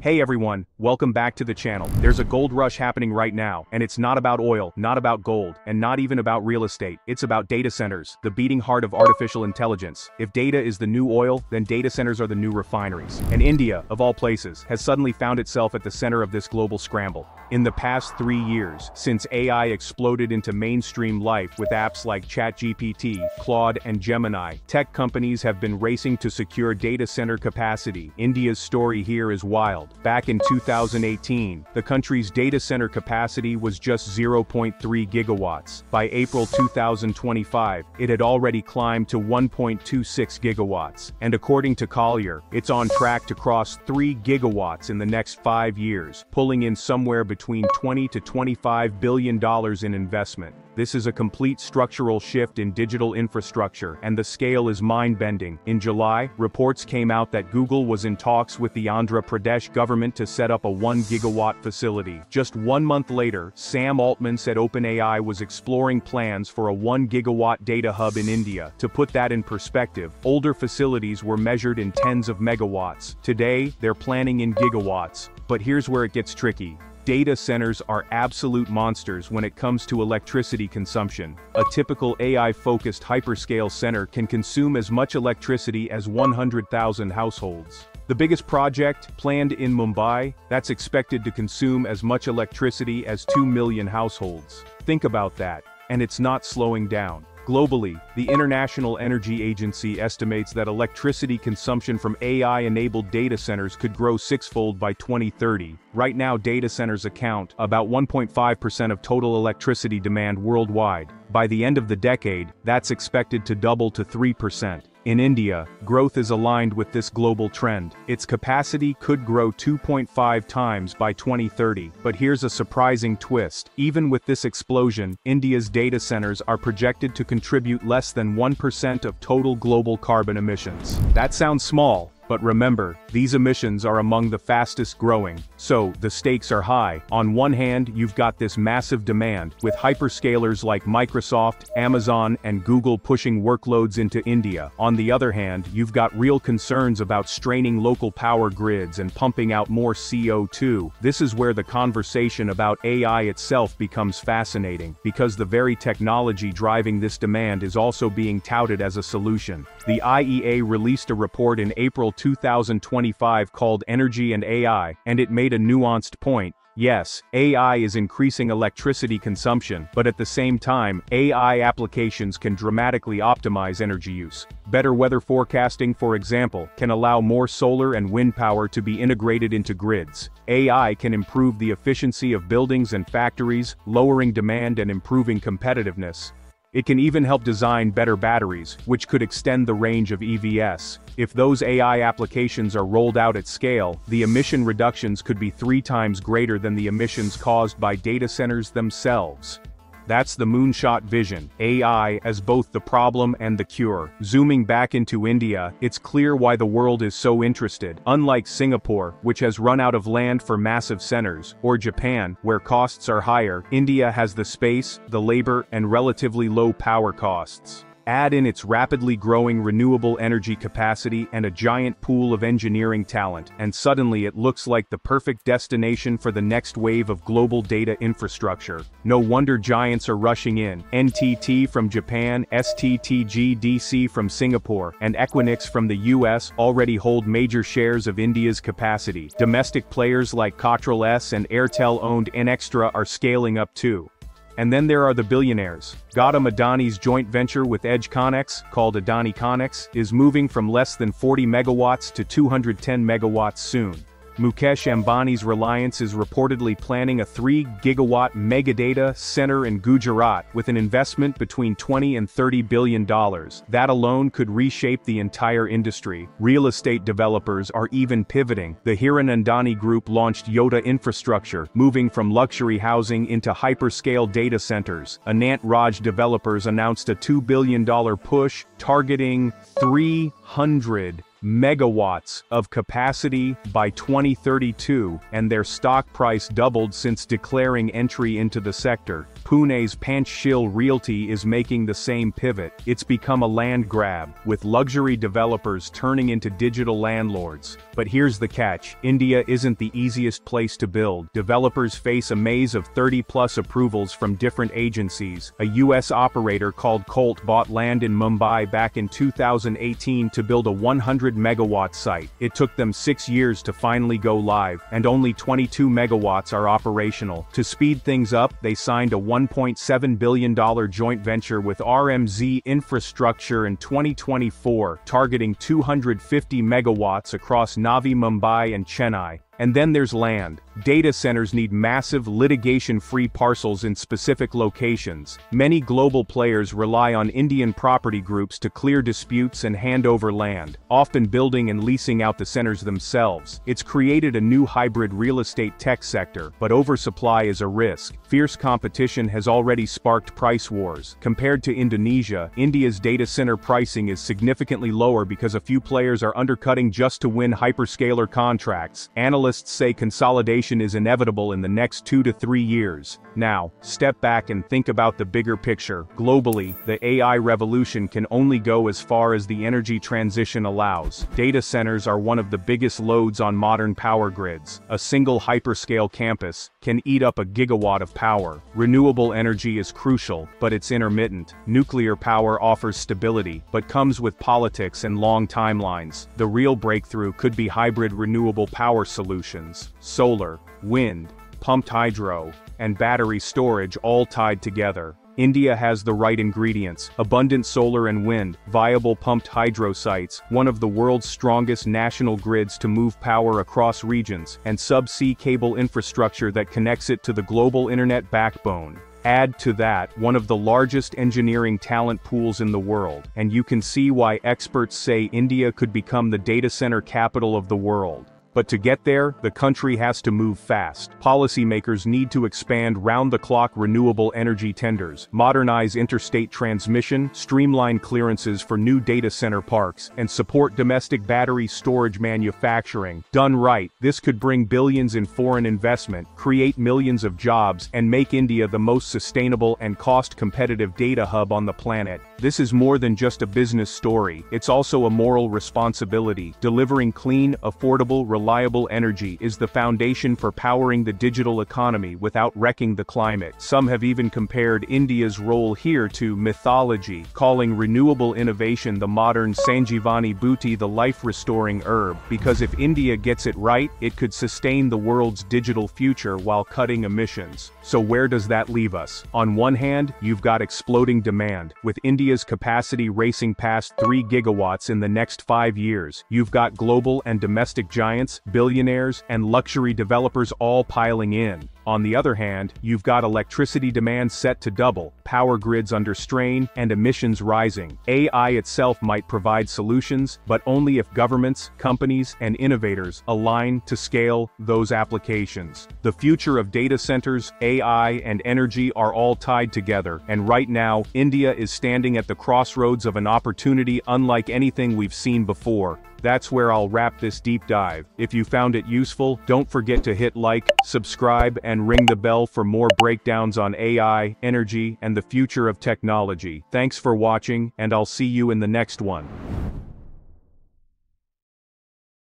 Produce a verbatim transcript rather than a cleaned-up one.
Hey everyone, welcome back to the channel. There's a gold rush happening right now, and it's not about oil, not about gold, and not even about real estate. It's about data centers, the beating heart of artificial intelligence. If data is the new oil, then data centers are the new refineries. And India, of all places, has suddenly found itself at the center of this global scramble. In the past three years, since A I exploded into mainstream life with apps like ChatGPT, Claude, and Gemini, tech companies have been racing to secure data center capacity. India's story here is wild. Back in two thousand eighteen, the country's data center capacity was just zero point three gigawatts. By April two thousand twenty-five, it had already climbed to one point two six gigawatts, and according to Collier, it's on track to cross three gigawatts in the next five years, pulling in somewhere between twenty to twenty-five billion dollars in investment. This is a complete structural shift in digital infrastructure, and the scale is mind-bending. In July, reports came out that Google was in talks with the Andhra Pradesh government to set up a one gigawatt facility. Just one month later, Sam Altman said OpenAI was exploring plans for a one gigawatt data hub in India. To put that in perspective, older facilities were measured in tens of megawatts. Today, they're planning in gigawatts. But here's where it gets tricky. Data centers are absolute monsters when it comes to electricity consumption. A typical A I-focused hyperscale center can consume as much electricity as one hundred thousand households. The biggest project, planned in Mumbai, that's expected to consume as much electricity as two million households. Think about that. And it's not slowing down. Globally, the International Energy Agency estimates that electricity consumption from A I-enabled data centers could grow sixfold by twenty thirty. Right now, data centers account about one point five percent of total electricity demand worldwide. By the end of the decade, that's expected to double to three percent. In India, growth is aligned with this global trend. Its capacity could grow two point five times by twenty thirty. But here's a surprising twist. Even with this explosion, India's data centers are projected to contribute less than one percent of total global carbon emissions. That sounds small, but remember, these emissions are among the fastest growing, so the stakes are high. On one hand, you've got this massive demand, with hyperscalers like Microsoft, Amazon, and Google pushing workloads into India. On the other hand, you've got real concerns about straining local power grids and pumping out more C O two. This is where the conversation about A I itself becomes fascinating, because the very technology driving this demand is also being touted as a solution. The I E A released a report in April two thousand twenty-five called Energy and A I, and it made a nuanced point. Yes, A I is increasing electricity consumption, but at the same time, A I applications can dramatically optimize energy use. Better weather forecasting, for example, can allow more solar and wind power to be integrated into grids. A I can improve the efficiency of buildings and factories, lowering demand and improving competitiveness. It can even help design better batteries, which could extend the range of E Vs. If those A I applications are rolled out at scale, the emission reductions could be three times greater than the emissions caused by data centers themselves. That's the moonshot vision, A I as both the problem and the cure. Zooming back into India, it's clear why the world is so interested. Unlike Singapore, which has run out of land for massive centers, or Japan, where costs are higher, India has the space, the labor, and relatively low power costs. Add in its rapidly growing renewable energy capacity and a giant pool of engineering talent, and suddenly it looks like the perfect destination for the next wave of global data infrastructure. No wonder giants are rushing in. N T T from Japan, S T T G D C from Singapore, and Equinix from the U S already hold major shares of India's capacity. Domestic players like CtrlS and Airtel-owned N-Extra are scaling up too. And then there are the billionaires. Gautam Adani's joint venture with EdgeConnex, called AdaniConnex, is moving from less than forty megawatts to two hundred ten megawatts soon. Mukesh Ambani's Reliance is reportedly planning a three gigawatt megadata center in Gujarat with an investment between twenty and thirty billion dollars. That alone could reshape the entire industry. Real estate developers are even pivoting. The Hiranandani Group launched Yota Infrastructure, moving from luxury housing into hyperscale data centers. Anant Raj developers announced a two billion dollar push, targeting 300 megawatts of capacity by twenty thirty-two, and their stock price doubled since declaring entry into the sector. Pune's Panchshil Realty is making the same pivot. It's become a land grab, with luxury developers turning into digital landlords. But here's the catch: India isn't the easiest place to build. Developers face a maze of thirty plus approvals from different agencies. A U S operator called Colt bought land in Mumbai back in two thousand eighteen to build a one hundred megawatt site. It took them six years to finally go live, and only twenty-two megawatts are operational. To speed things up, they signed a one point seven billion dollar joint venture with R M Z Infrastructure in twenty twenty-four, targeting two hundred fifty megawatts across Navi Mumbai and Chennai. And then there's land. Data centers need massive litigation-free parcels in specific locations. Many global players rely on Indian property groups to clear disputes and hand over land, often building and leasing out the centers themselves. It's created a new hybrid real estate tech sector, but oversupply is a risk. Fierce competition has already sparked price wars. Compared to Indonesia, India's data center pricing is significantly lower because a few players are undercutting just to win hyperscaler contracts. Analysts say consolidation is inevitable in the next two to three years. Now, step back and think about the bigger picture. Globally, the A I revolution can only go as far as the energy transition allows. Data centers are one of the biggest loads on modern power grids. A single hyperscale campus can eat up a gigawatt of power. Renewable energy is crucial, but it's intermittent. Nuclear power offers stability, but comes with politics and long timelines. The real breakthrough could be hybrid renewable power solutions: solar, wind, pumped hydro, and battery storage, all tied together. India has the right ingredients: abundant solar and wind, viable pumped hydro sites, one of the world's strongest national grids to move power across regions, and subsea cable infrastructure that connects it to the global internet backbone. Add to that, one of the largest engineering talent pools in the world, and you can see why experts say India could become the data center capital of the world. But to get there, the country has to move fast. Policymakers need to expand round-the-clock renewable energy tenders, modernize interstate transmission, streamline clearances for new data center parks, and support domestic battery storage manufacturing. Done right, this could bring billions in foreign investment, create millions of jobs, and make India the most sustainable and cost-competitive data hub on the planet. This is more than just a business story. It's also a moral responsibility. Delivering clean, affordable, reliable Reliable energy is the foundation for powering the digital economy without wrecking the climate. Some have even compared India's role here to mythology, calling renewable innovation the modern Sanjivani Bhuti, the life-restoring herb, because if India gets it right, it could sustain the world's digital future while cutting emissions. So where does that leave us? On one hand, you've got exploding demand, with India's capacity racing past three gigawatts in the next five years. You've got global and domestic giants, billionaires, and luxury developers all piling in. On the other hand, you've got electricity demand set to double, power grids under strain, and emissions rising. A I itself might provide solutions, but only if governments, companies, and innovators align to scale those applications. The future of data centers, A I, and energy are all tied together, and right now, India is standing at the crossroads of an opportunity unlike anything we've seen before. That's where I'll wrap this deep dive. If you found it useful, don't forget to hit like, subscribe, and ring the bell for more breakdowns on A I, energy, and the future of technology. Thanks for watching, and I'll see you in the next one.